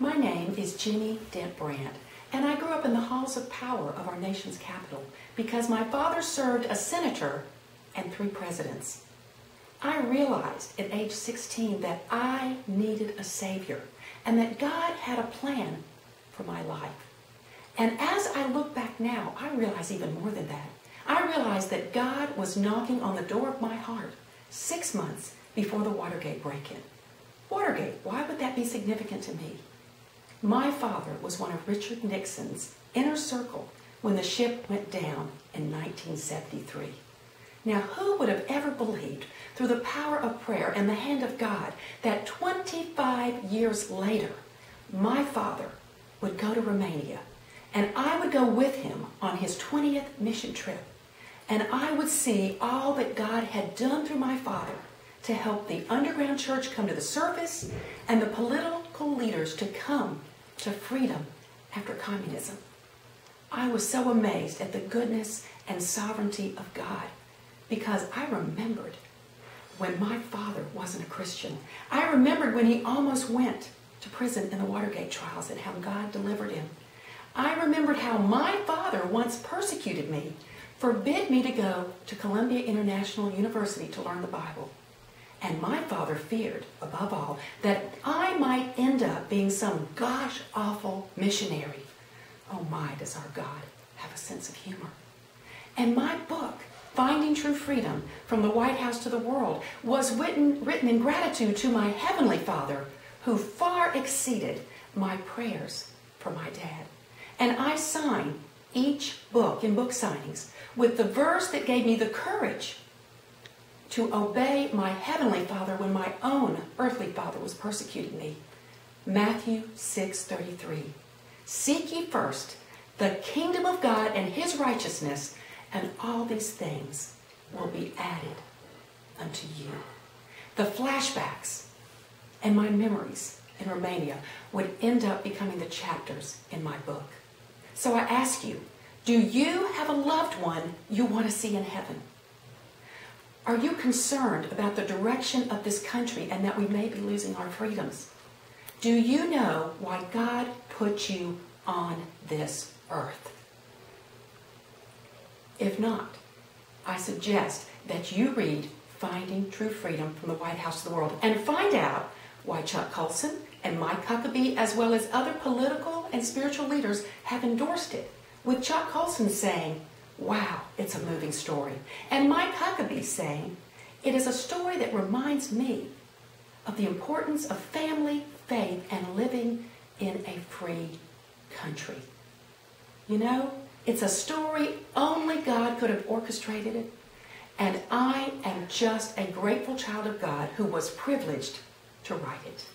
My name is Jenny Dent Brandt, and I grew up in the halls of power of our nation's capital because my father served as senator and 3 presidents. I realized at age 16 that I needed a savior and that God had a plan for my life. And as I look back now, I realize even more than that. I realized that God was knocking on the door of my heart 6 months before the Watergate break-in. Watergate, why would that be significant to me? My father was one of Richard Nixon's inner circle when the ship went down in 1973. Now, who would have ever believed, through the power of prayer and the hand of God, that 25 years later, my father would go to Romania, and I would go with him on his 20th mission trip, and I would see all that God had done through my father to help the underground church come to the surface and the political leaders to come to freedom after communism. I was so amazed at the goodness and sovereignty of God, because I remembered when my father wasn't a Christian. I remembered when he almost went to prison in the Watergate trials and how God delivered him. I remembered how my father once persecuted me, forbid me to go to Columbia International University to learn the Bible. And my father feared, above all, that I might end up being some gosh awful missionary. Oh my, does our God have a sense of humor. And my book, Finding True Freedom: From the White House to the World, was written in gratitude to my Heavenly Father, who far exceeded my prayers for my dad. And I sign each book in book signings with the verse that gave me the courage to obey my Heavenly Father when my own earthly father was persecuting me. Matthew 6:33. Seek ye first the kingdom of God and his righteousness, and all these things will be added unto you. The flashbacks and my memories in Romania would end up becoming the chapters in my book. So I ask you, do you have a loved one you want to see in heaven? Are you concerned about the direction of this country and that we may be losing our freedoms? Do you know why God put you on this earth? If not, I suggest that you read Finding True Freedom: From the White House to the World and find out why Chuck Colson and Mike Huckabee, as well as other political and spiritual leaders, have endorsed it, with Chuck Colson saying, "Wow, it's a moving story," and Mike Huckabee saying, "It is a story that reminds me of the importance of family, faith, and living in a free country." You know, it's a story only God could have orchestrated it, and I am just a grateful child of God who was privileged to write it.